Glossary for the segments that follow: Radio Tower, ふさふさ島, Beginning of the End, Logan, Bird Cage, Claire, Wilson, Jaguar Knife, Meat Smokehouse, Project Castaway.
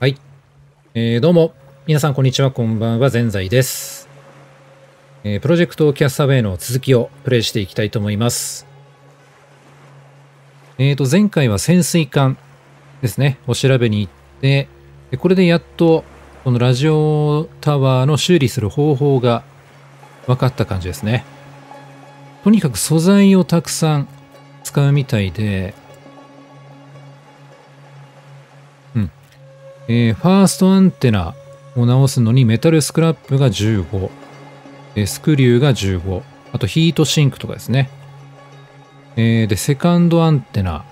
はい。どうも。皆さん、こんにちは。こんばんは。ぜんざいです。プロジェクトキャスターウェイの続きをプレイしていきたいと思います。前回は潜水艦ですね。お調べに行って、これでやっと、このラジオタワーの修理する方法が分かった感じですね。とにかく素材をたくさん使うみたいで、ファーストアンテナを直すのにメタルスクラップが15、スクリューが15、あとヒートシンクとかですね。で、セカンドアンテナ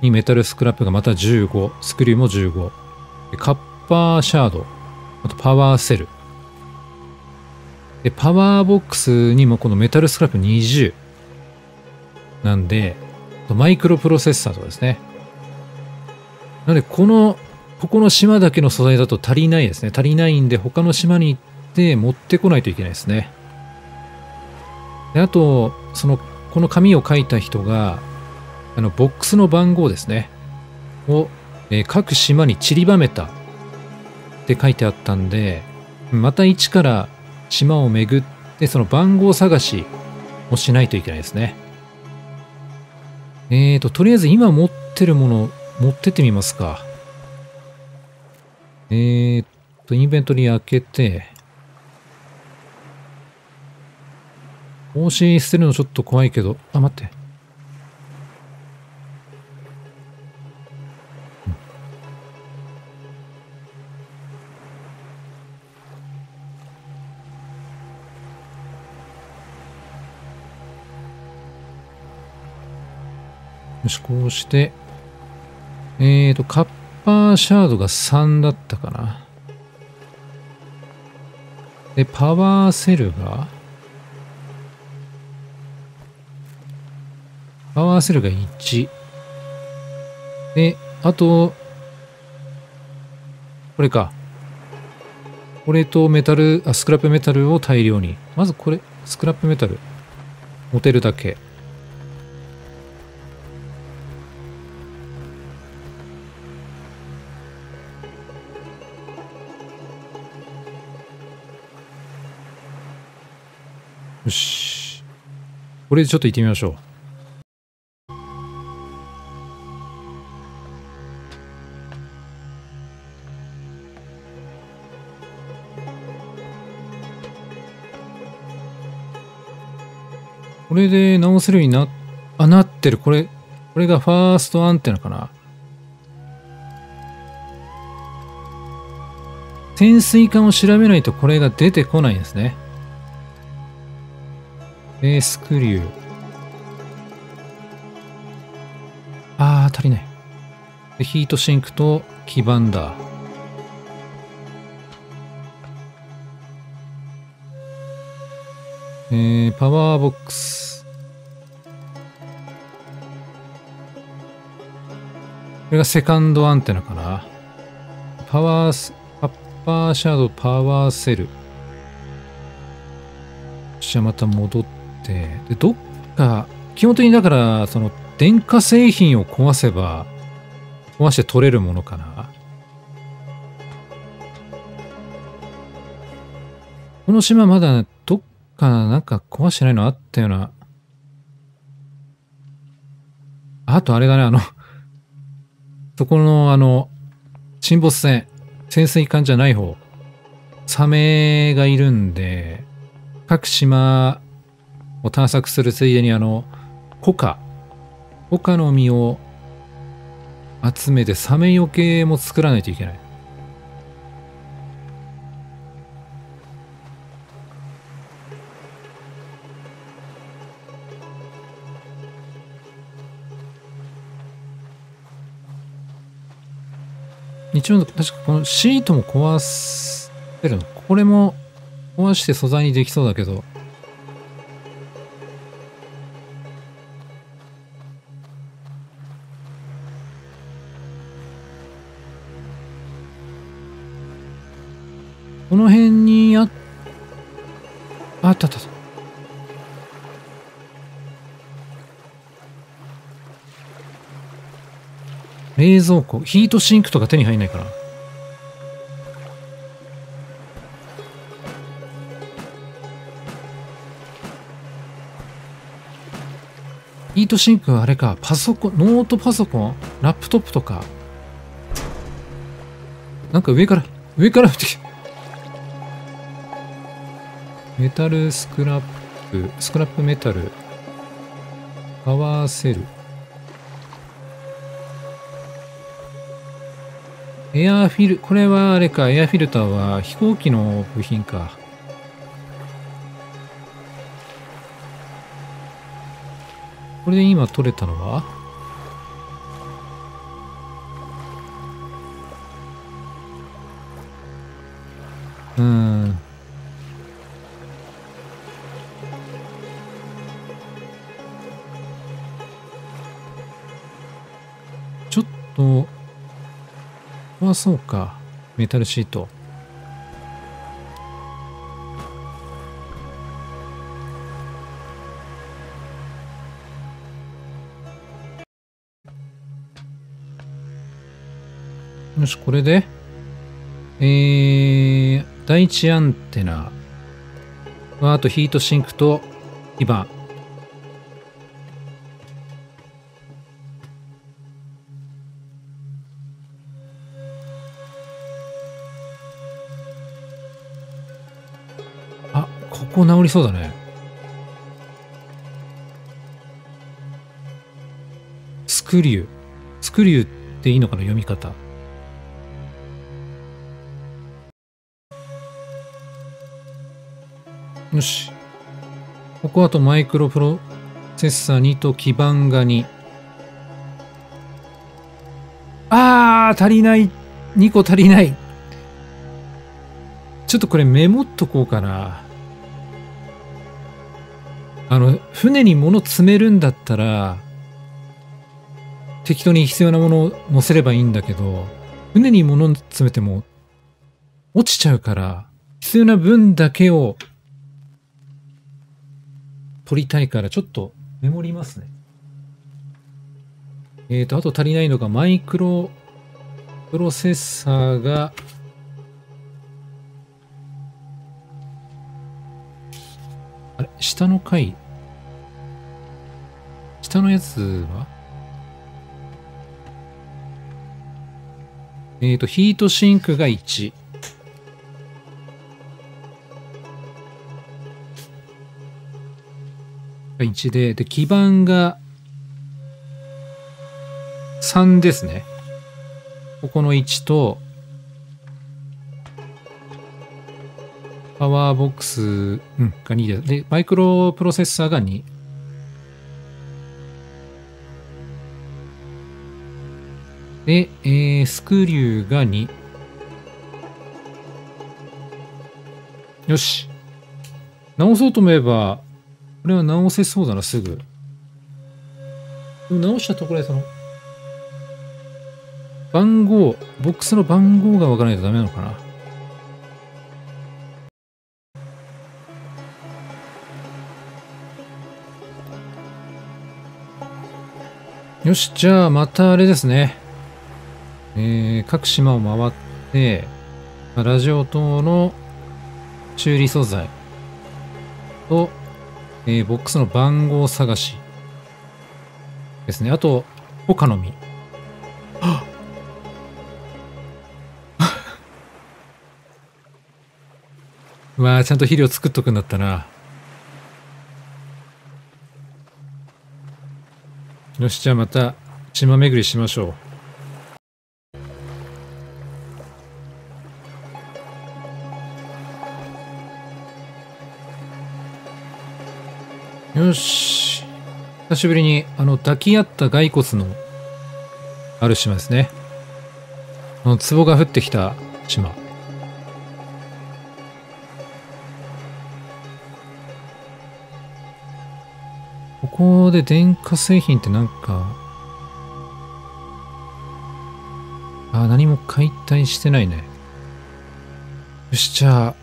にメタルスクラップがまた15、スクリューも15、カッパーシャード、あとパワーセル。で、パワーボックスにもこのメタルスクラップ20なんで、マイクロプロセッサーとかですね。なので、ここの島だけの素材だと足りないですね。足りないんで、他の島に行って持ってこないといけないですね。で、あと、この紙を書いた人が、ボックスの番号ですね。を、各島に散りばめたって書いてあったんで、また一から島を巡って、その番号探しをしないといけないですね。とりあえず今持ってるもの、持ってってみますか。インベントリー開けて、帽子捨てるのちょっと怖いけど、あ、待って。よし、こうして、カップパワーシャードが3だったかな。で、パワーセルが、1。で、あと、これか。これとスクラップメタルを大量に。まずこれ、スクラップメタル。持てるだけ。よし。これでちょっと行ってみましょう。これで直せるようになってる。これがファーストアンテナかな。潜水艦を調べないとこれが出てこないんですね。スクリュー。あー、足りない。で、ヒートシンクと基板だ。パワーボックス。これがセカンドアンテナかな。カッパーシャドウ、パワーセル。じゃあまた戻って。で、どっか、基本的にだから、電化製品を壊して取れるものかな。この島まだ、どっかなんか壊してないのあったような。あとあれだね、そこの沈没船、潜水艦じゃない方、サメがいるんで、各島、を探索するついでにコカの実を集めてサメよけも作らないといけない。一応確かこのシートも壊せるの。これも壊して素材にできそうだけど。この辺にあった。冷蔵庫。ヒートシンクとか手に入んないかな。イートシンクはあれか、パソコン、ノートパソコン、ラップトップとか。なんか上から降ってきた。メタルスクラップ、スクラップメタル、パワーセル。エアーフィル、これはあれか、エアーフィルターは飛行機の部品か。これで今取れたのはちょっと、あ、そうか、メタルシート。よし、これで、第一アンテナ、あとヒートシンクと基板。あ、ここ直りそうだね。スクリューっていいのかな、読み方。よし。ここあとマイクロプロセッサー2と基板が2。あー、足りない。2個足りない。ちょっとこれメモっとこうかな。船に物詰めるんだったら、適当に必要なものを乗せればいいんだけど、船に物詰めても落ちちゃうから、必要な分だけを取りたいからちょっとメモりますね。あと足りないのがマイクロプロセッサーがあれ、下の階、下のやつはヒートシンクが1。1で、基板が3ですね。ここの1と、パワーボックス、が2です。で、マイクロプロセッサーが2。で、スクリューが2。よし。直そうと思えば、これは直せそうだな、すぐ。直したところでその、番号、ボックスの番号がわからないとダメなのかな。よし、じゃあまたあれですね。各島を回って、ラジオ塔の修理素材と、ボックスの番号探しですね。あと、ポカの実。はっうわぁ、ちゃんと肥料作っとくんだったな。よし、じゃあまた、島巡りしましょう。よし。久しぶりに、抱き合った骸骨のある島ですね。壺が降ってきた島。ここで電化製品ってなんか、あ、何も解体してないね。よし、じゃあ、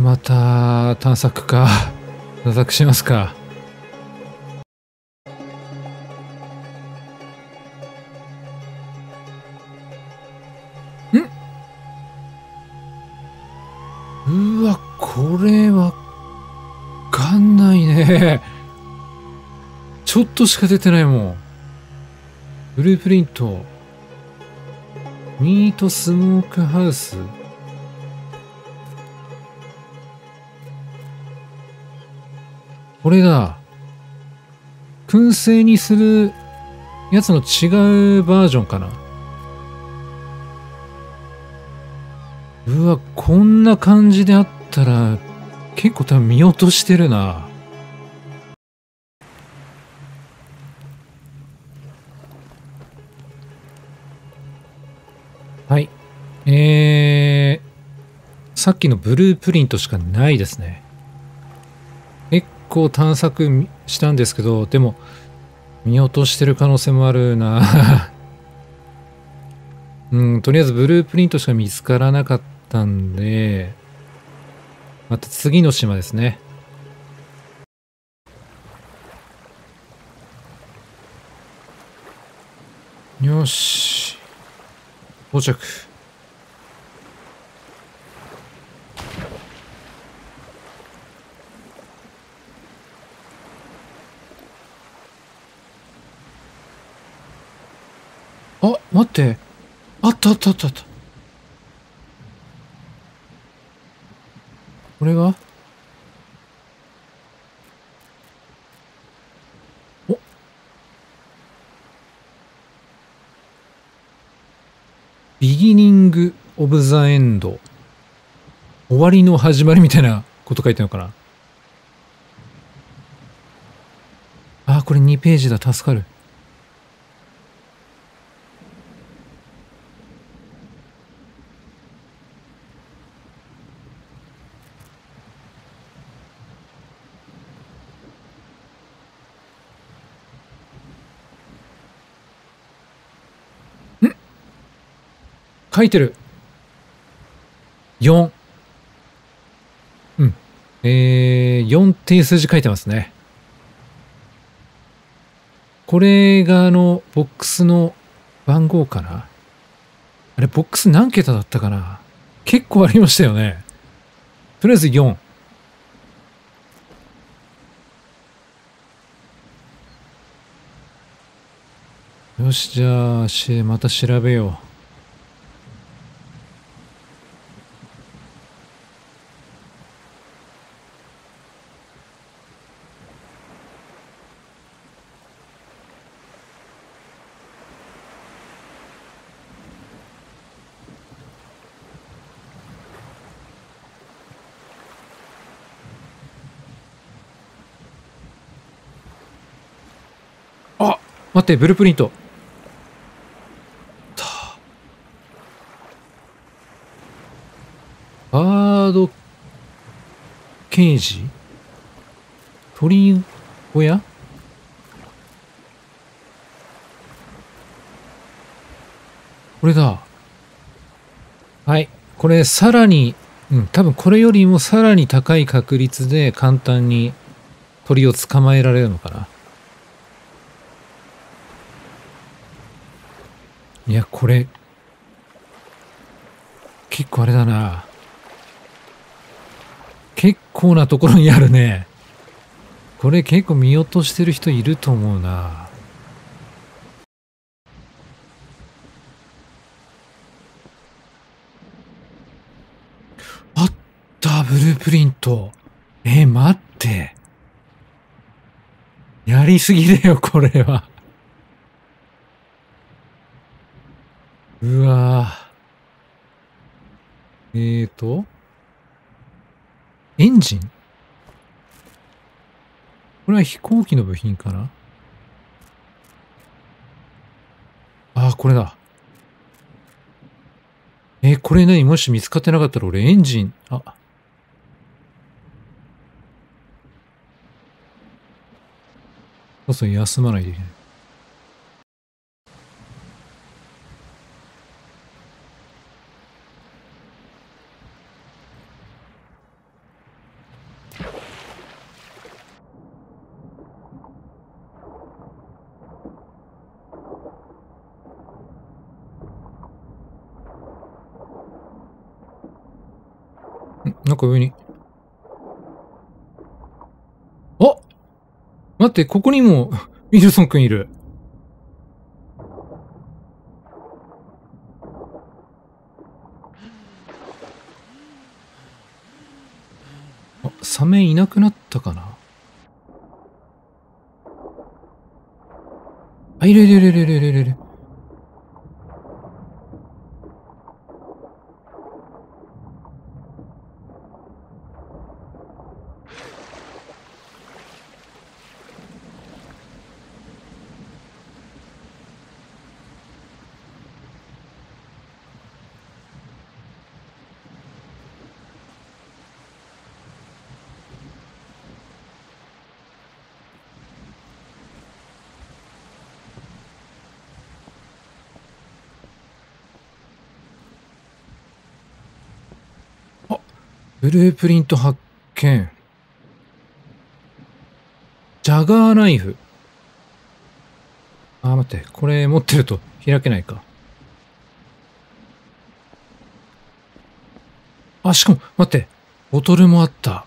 また探索か。探索しますか。うわ、これわかんないね。ちちょっとしか出てないもん。ブループリント。ミートスモークハウス。これだ。燻製にするやつの違うバージョンかな。うわ、こんな感じであったら結構多分見落としてるな。はい。さっきのブループリントしかないですね。結構探索したんですけど、でも、見落としてる可能性もあるな。とりあえずブループリントしか見つからなかったんで、また次の島ですね。よし。到着。あ、待って。あったあったあったあった。これは？お。ビギニング・オブ・ザ・エンド。終わりの始まりみたいなこと書いてるのかな？あ、これ2ページだ。助かる。書いてる。4。うん。4っていう数字書いてますね。これがボックスの番号かな。あれ、ボックス何桁だったかな。結構ありましたよね。とりあえず4。よし、じゃあ、また調べよう。待って、ブループリント。バードケージ？鳥小屋？これだ。はい。これさらに、多分これよりもさらに高い確率で簡単に鳥を捕まえられるのかな。いや、これ、結構あれだな。結構なところにあるね。これ結構見落としてる人いると思うな。あった、ブループリント。待って。やりすぎだよ、これは。うわぁ。エンジン？これは飛行機の部品かな？ああ、これだ。これ何？もし見つかってなかったら俺エンジン、そうそう、休まないといけない。なんか上に。あ！待って、ここにもウィルソン君いる。あ、サメいなくなったかな。あ、いるいるいるいるいるいる。ブループリント発見。ジャガーナイフ。あ、待って。これ持ってると開けないか。あ、しかも、待って。ボトルもあった。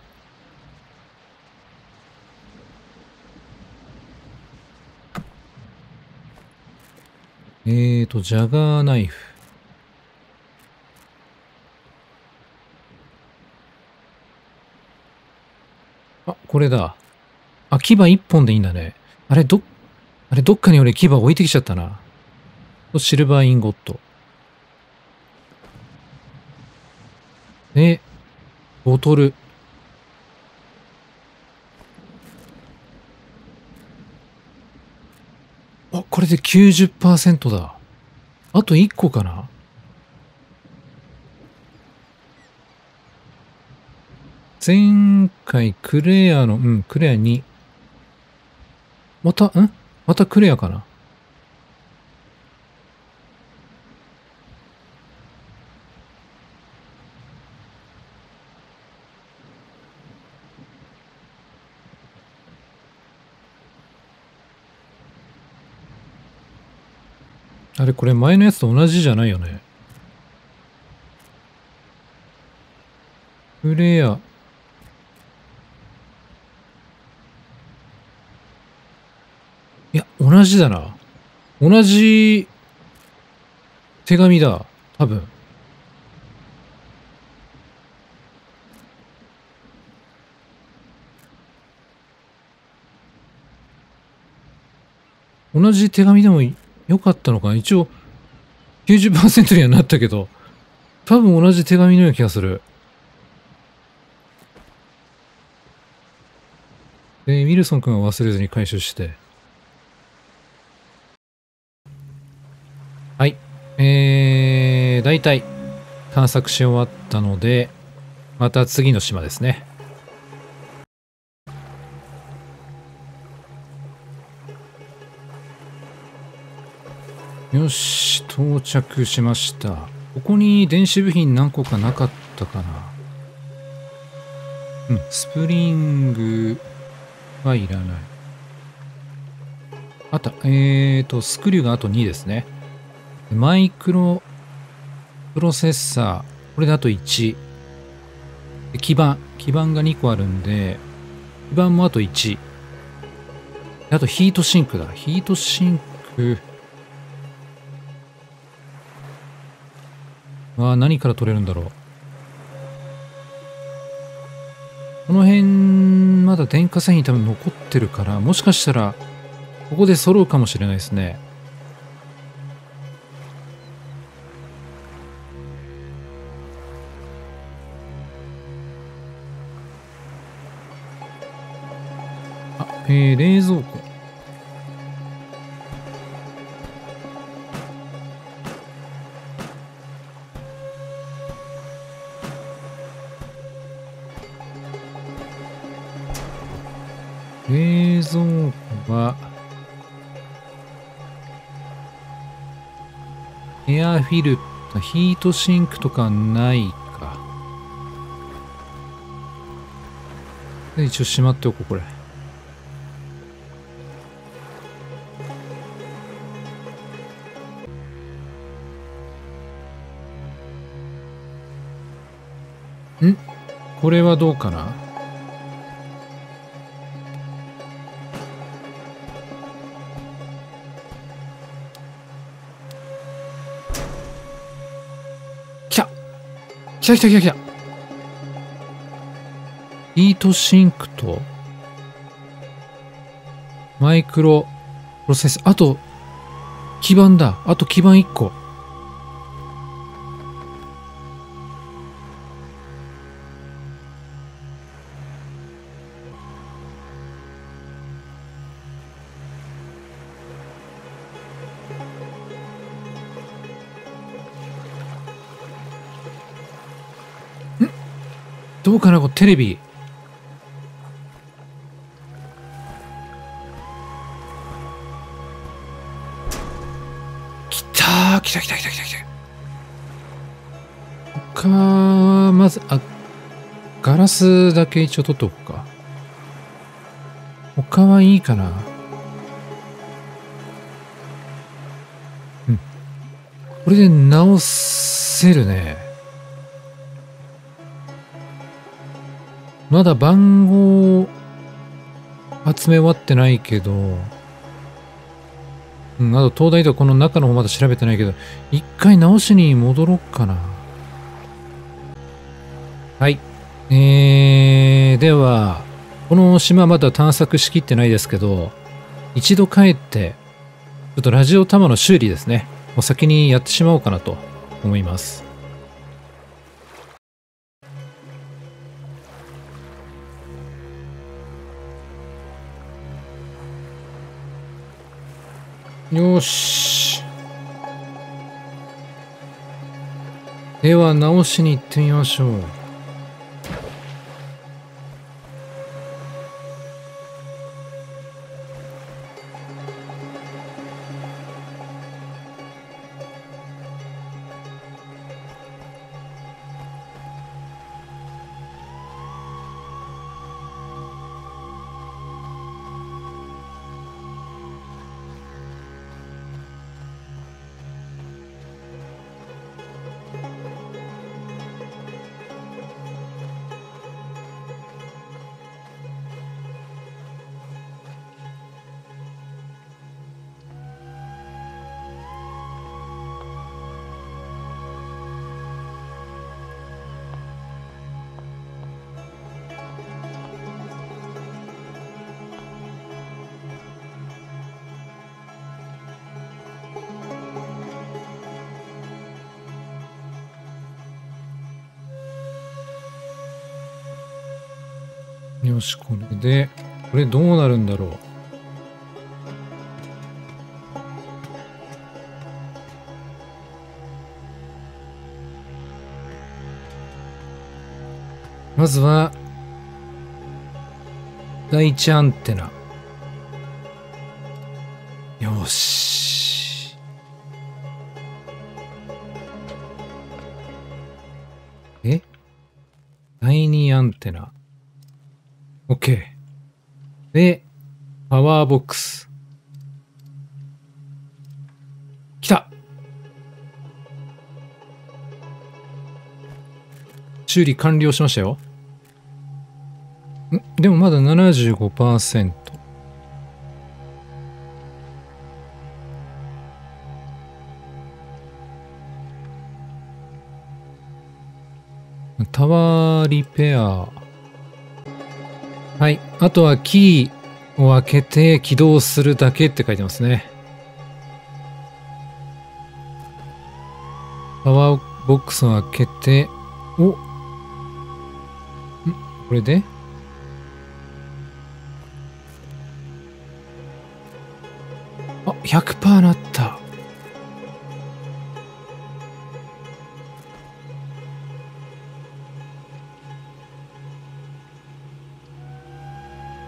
ジャガーナイフ。これだ。あ、牙一本でいいんだね。あれ、どっかに俺牙置いてきちゃったな。シルバーインゴット。で、ボトル。あ、これで 90% だ。あと1個かな。前回クレアの、クレア2。またクレアかな。あれ、これ前のやつと同じじゃないよね。クレア。同じだな。同じ手紙だ、多分。同じ手紙でもよかったのかな。一応 90% にはなったけど、多分同じ手紙のような気がする。で、ウィルソン君は忘れずに回収して。はい。大体探索し終わったので、また次の島ですね。よし、到着しました。ここに電子部品何個かなかったかな。スプリングはいらない。あと、スクリューがあと2ですね。マイクロプロセッサー。これであと1。で、基板が2個あるんで、基板もあと1。あとヒートシンクだ。ヒートシンクは何から取れるんだろう。この辺、まだ電化製品多分残ってるから、もしかしたら、ここで揃うかもしれないですね。冷蔵庫。冷蔵庫は、エアフィルター、ヒートシンクとかないか。で、一応しまっておこう、これ。これはどうかな。来た来た来た来た。ヒートシンクとマイクロプロセス、あと基板だ。あと基板1個。どうかな、このテレビ。きたー、きたきたきたきたきた。他、まず、あ、ガラスだけ一応取っとくか。他はいいかな。うん。これで直せるね。まだ番号集め終わってないけど、うん、あと東大とかこの中の方まだ調べてないけど、一回直しに戻ろうかな。はい。では、この島まだ探索しきってないですけど、一度帰って、ちょっとラジオタワーの修理ですね。もう先にやってしまおうかなと思います。よし。では直しに行ってみましょう。よし、これで、これどうなるんだろう。まずは、第一アンテナ。よし。え？第二アンテナ。OK。で、パワーボックス。来た！修理完了しましたよ。ん？でもまだ 75%。タワーリペア。はい。あとはキーを開けて起動するだけって書いてますね。パワーボックスを開けて、お！ん？これで？あ、100% なった。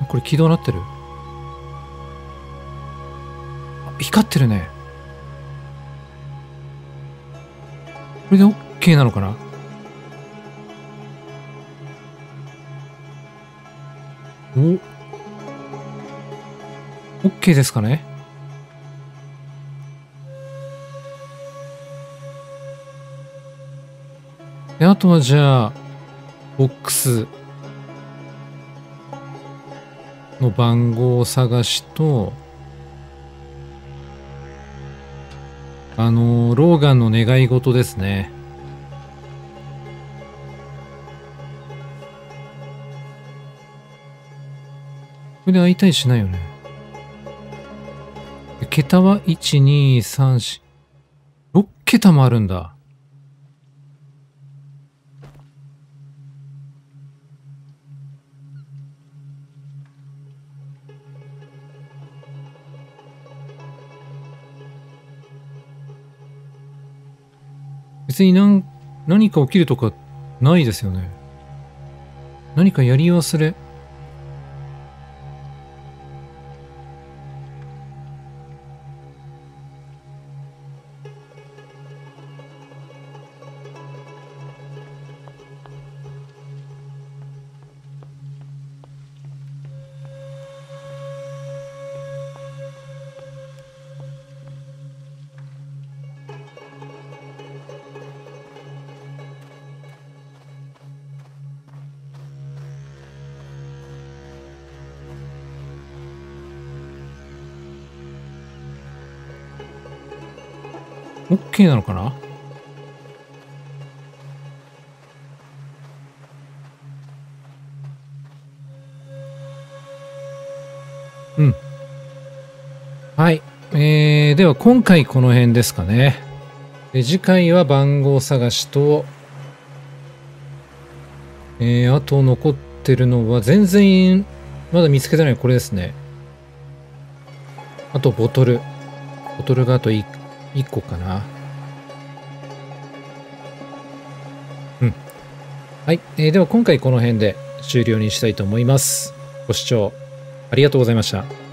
これ起動なってる？光ってるね。これで OK なのかな？お？ OK ですかね？で、あとはじゃあ、ボックス。の番号を探しと、ローガンの願い事ですね。これで開いたりしないよね。桁は1、2、3、4、6桁もあるんだ。別に何か起きるとかないですよね。何かやり忘れ。OK なのかな？うん。はい。では今回この辺ですかね。で次回は番号探しと、あと残ってるのは全然まだ見つけてないこれですね。あとボトル。ボトルがあと1個かな。うん。はい。では今回この辺で終了にしたいと思います。ご視聴ありがとうございました。